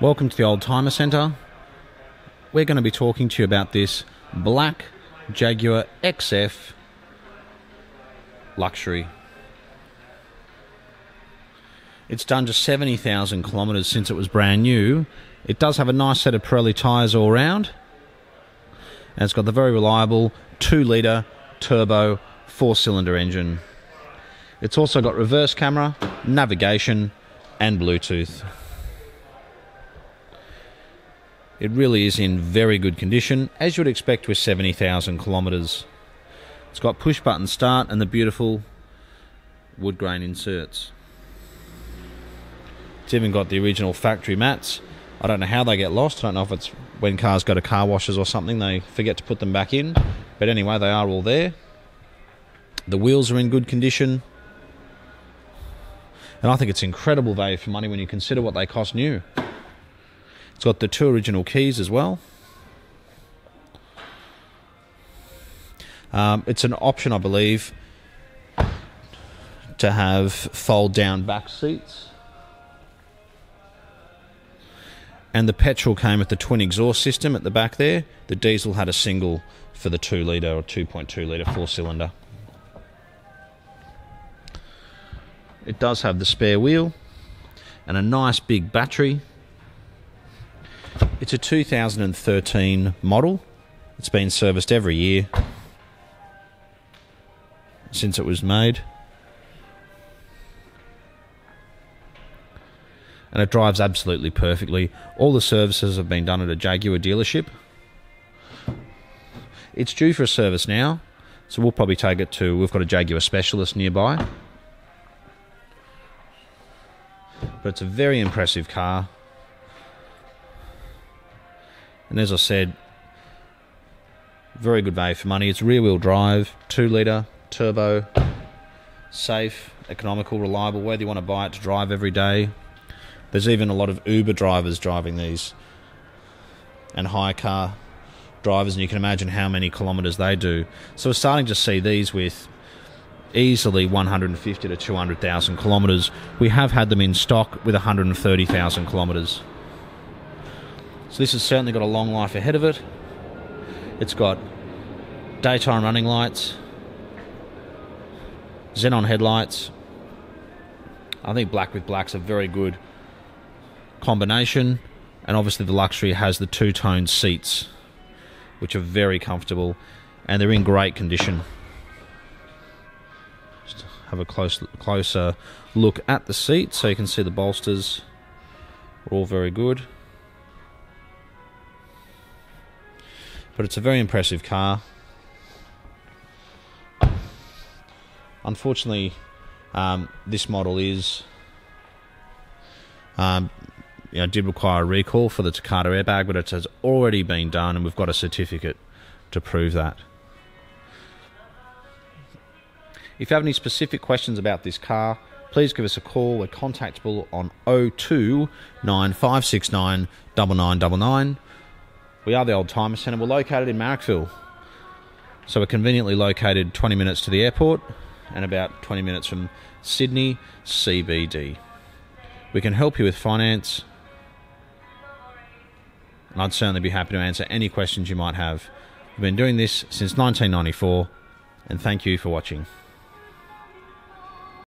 Welcome to the Oldtimer Centre. We're going to be talking to you about this black Jaguar XF luxury. It's done just 70,000 kilometres since it was brand new. It does have a nice set of Pirelli tyres all round, and it's got the very reliable 2-litre turbo 4-cylinder engine. It's also got reverse camera, navigation and Bluetooth. It really is in very good condition, as you would expect with 70,000 kilometres. It's got push-button start and the beautiful wood grain inserts. It's even got the original factory mats. I don't know how they get lost. I don't know if it's when cars go to car washes or something, they forget to put them back in. But anyway, they are all there. The wheels are in good condition. And I think it's incredible value for money when you consider what they cost new. It's got the 2 original keys as well. It's an option, I believe, to have fold down back seats. And the petrol came with the twin exhaust system at the back there. The diesel had a single for the 2-litre or 2.2 litre 4-cylinder. It does have the spare wheel and a nice big battery. It's a 2013 model. It's been serviced every year since it was made. And it drives absolutely perfectly. All the services have been done at a Jaguar dealership. It's due for a service now, so we'll probably take it to, we've got a Jaguar specialist nearby. But it's a very impressive car. And as I said, very good value for money. It's rear-wheel drive, 2-litre, turbo, safe, economical, reliable, whether you want to buy it to drive every day. There's even a lot of Uber drivers driving these and hire car drivers, and you can imagine how many kilometres they do. So we're starting to see these with easily 150 to 200,000 kilometres. We have had them in stock with 130,000 kilometres. So this has certainly got a long life ahead of it. It's got daytime running lights, xenon headlights. I think black with black's a very good combination, and obviously the luxury has the two-tone seats, which are very comfortable, and they're in great condition. Just have a closer look at the seat, so you can see the bolsters are all very good. But it's a very impressive car. Unfortunately, this model is did require a recall for the Takata airbag, but it has already been done, and we've got a certificate to prove that. If you have any specific questions about this car, please give us a call. We're contactable on 02 9569 9999. We are the Oldtimer Centre. We're located in Marrickville, so we're conveniently located 20 minutes to the airport and about 20 minutes from Sydney CBD. We can help you with finance, and I'd certainly be happy to answer any questions you might have. We've been doing this since 1994, and thank you for watching.